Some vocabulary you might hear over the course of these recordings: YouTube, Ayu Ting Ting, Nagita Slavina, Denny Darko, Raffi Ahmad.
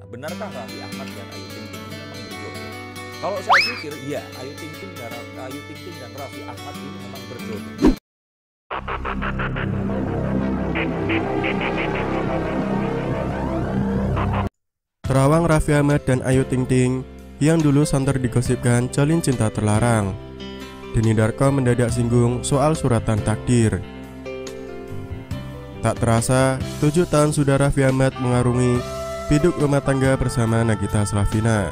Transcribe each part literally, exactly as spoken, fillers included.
Nah, benarkah Raffi Ahmad dan Ayu Ting Ting memang berjodoh? Kalau saya pikir, ya Ayu Ting Ting dan Ayu Ting Ting dan Raffi Ahmad ini memang berjodoh. Terawang Raffi Ahmad dan Ayu Ting Ting yang dulu santer digosipkan jalin cinta terlarang. Denny Darko mendadak singgung soal suratan takdir. Tak terasa, tujuh tahun sudah Raffi Ahmad mengarungi biduk rumah tangga bersama Nagita Slavina.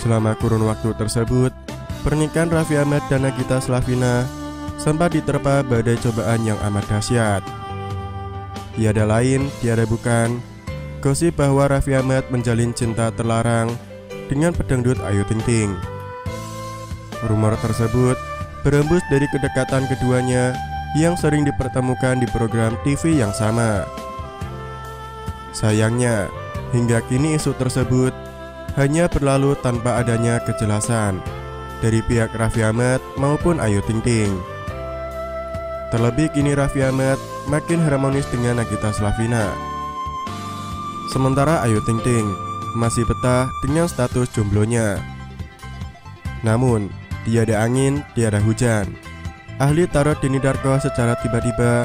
Selama kurun waktu tersebut, pernikahan Raffi Ahmad dan Nagita Slavina sempat diterpa badai cobaan yang amat dahsyat. Tiada lain, tiada bukan, gosip bahwa Raffi Ahmad menjalin cinta terlarang dengan pedangdut Ayu Ting Ting. Rumor tersebut berembus dari kedekatan keduanya yang sering dipertemukan di program T V yang sama. Sayangnya, hingga kini isu tersebut hanya berlalu tanpa adanya kejelasan dari pihak Raffi Ahmad maupun Ayu Ting Ting. Terlebih kini Raffi Ahmad makin harmonis dengan Nagita Slavina, sementara Ayu Ting Ting masih betah dengan status jomblonya. Namun, tiada angin, tiada hujan. Ahli tarot Denny Darko secara tiba-tiba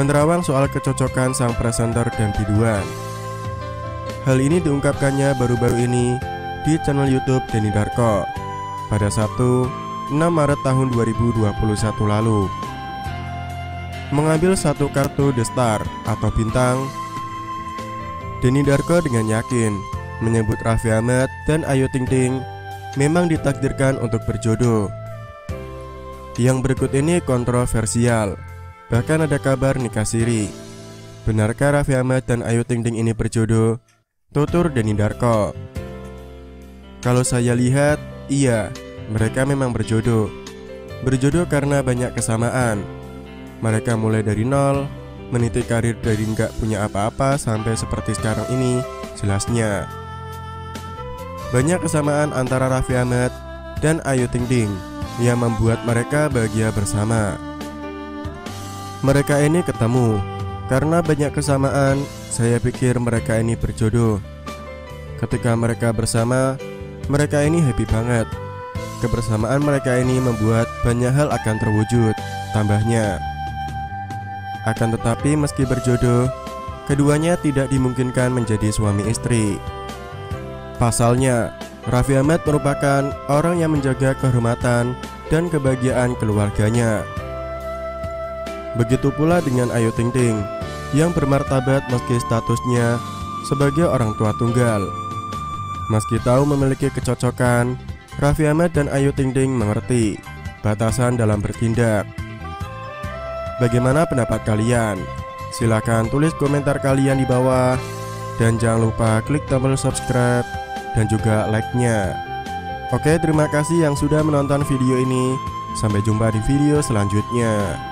menerawang soal kecocokan sang presenter dan biduan. Hal ini diungkapkannya baru-baru ini di channel YouTube Denny Darko pada Sabtu enam Maret tahun dua ribu dua puluh satu lalu. Mengambil satu kartu The Star atau bintang, Denny Darko dengan yakin menyebut Raffi Ahmad dan Ayu Ting Ting memang ditakdirkan untuk berjodoh. Yang berikut ini kontroversial, bahkan ada kabar nikah siri. Benarkah Raffi Ahmad dan Ayu Ting Ting ini berjodoh? Tutur Denny Darko. Kalau saya lihat, iya, mereka memang berjodoh. Berjodoh karena banyak kesamaan. Mereka mulai dari nol, meniti karir dari nggak punya apa-apa sampai seperti sekarang ini, jelasnya. Banyak kesamaan antara Raffi Ahmad dan Ayu Ting Ting yang membuat mereka bahagia bersama. Mereka ini ketemu karena banyak kesamaan. Saya pikir mereka ini berjodoh. Ketika mereka bersama, mereka ini happy banget. Kebersamaan mereka ini membuat banyak hal akan terwujud, tambahnya. Akan tetapi meski berjodoh, keduanya tidak dimungkinkan menjadi suami istri. Pasalnya, Raffi Ahmad merupakan orang yang menjaga kehormatan dan kebahagiaan keluarganya. Begitu pula dengan Ayu Ting Ting yang bermartabat meski statusnya sebagai orang tua tunggal. Meski tahu memiliki kecocokan, Raffi Ahmad dan Ayu Ting Ting mengerti batasan dalam bertindak. Bagaimana pendapat kalian? Silakan tulis komentar kalian di bawah dan jangan lupa klik tombol subscribe dan juga like-nya. Oke, terima kasih yang sudah menonton video ini. Sampai jumpa di video selanjutnya.